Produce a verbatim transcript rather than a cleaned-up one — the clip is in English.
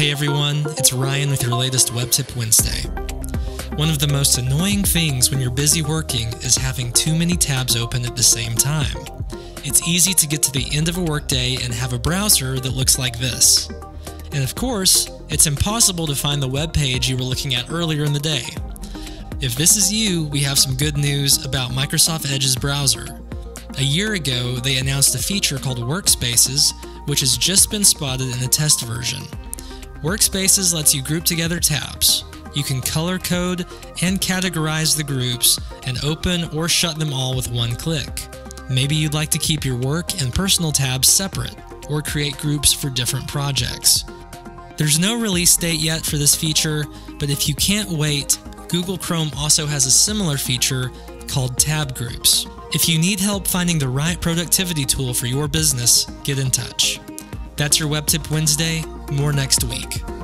Hey everyone, it's Ryan with your latest Web Tip Wednesday. One of the most annoying things when you're busy working is having too many tabs open at the same time. It's easy to get to the end of a workday and have a browser that looks like this. And of course, it's impossible to find the web page you were looking at earlier in the day. If this is you, we have some good news about Microsoft Edge's browser. A year ago, they announced a feature called Workspaces, which has just been spotted in a test version. Workspaces lets you group together tabs. You can color code and categorize the groups and open or shut them all with one click. Maybe you'd like to keep your work and personal tabs separate or create groups for different projects. There's no release date yet for this feature, but if you can't wait, Google Chrome also has a similar feature called Tab Groups. If you need help finding the right productivity tool for your business, get in touch. That's your Web Tip Wednesday. More next week.